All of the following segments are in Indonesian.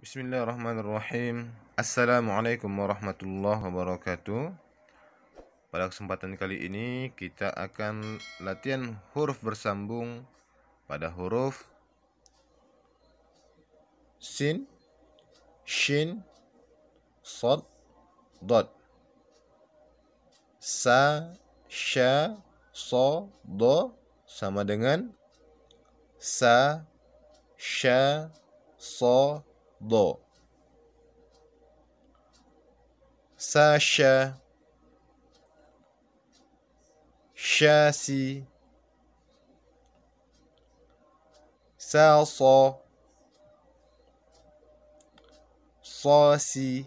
Bismillahirrahmanirrahim. Assalamualaikum warahmatullahi wabarakatuh. Pada kesempatan kali ini kita akan latihan huruf bersambung pada huruf sin, shin, sod, dot, sa, sya, so, do, sama dengan sa, sya, so, do. Sasha, Shasi, Salso, Sosi,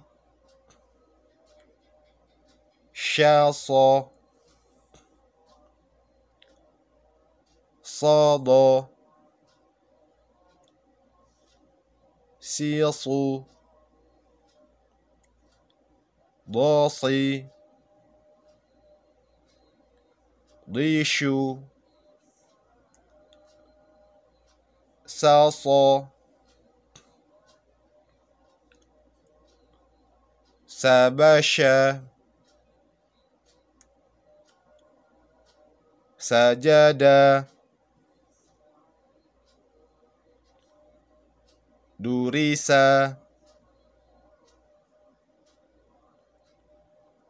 Shalso, Sodo, Sisu, Dosi, Dishu, Salso, Sabasha, Sajada, Durisa,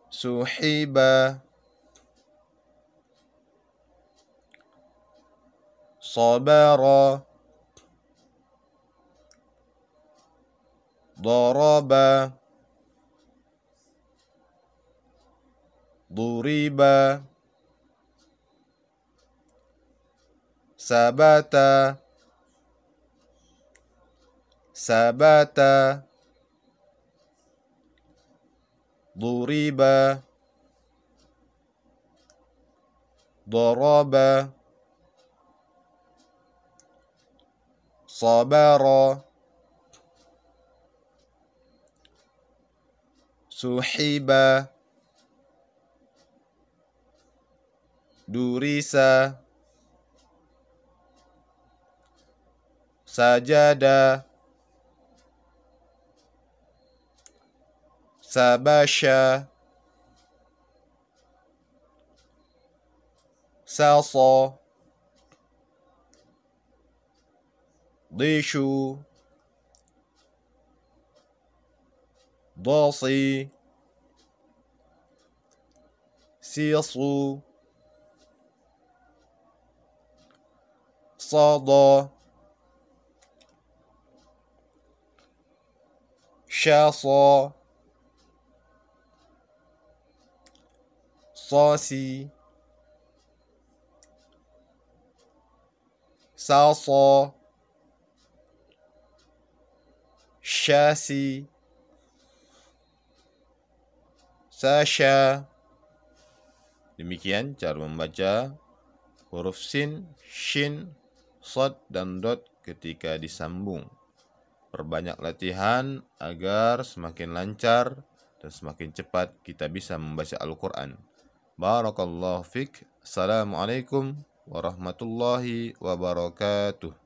Suhiba, Sabara, Daraba, Duriba, Sabata, Sabata, Duriba, Daraba, Sabara, Suhiba, Durisa, Sajada, Sabasha, Salso, Dishu, Dosi, Sisu, Sada, Shasa, Sasi, Salsa, Shasi, Sasha. Demikian cara membaca huruf sin, shin, sod, dan dot ketika disambung. Perbanyak latihan agar semakin lancar dan semakin cepat kita bisa membaca Al-Quran. Barakallahu fiik. Assalamualaikum warahmatullahi wabarakatuh.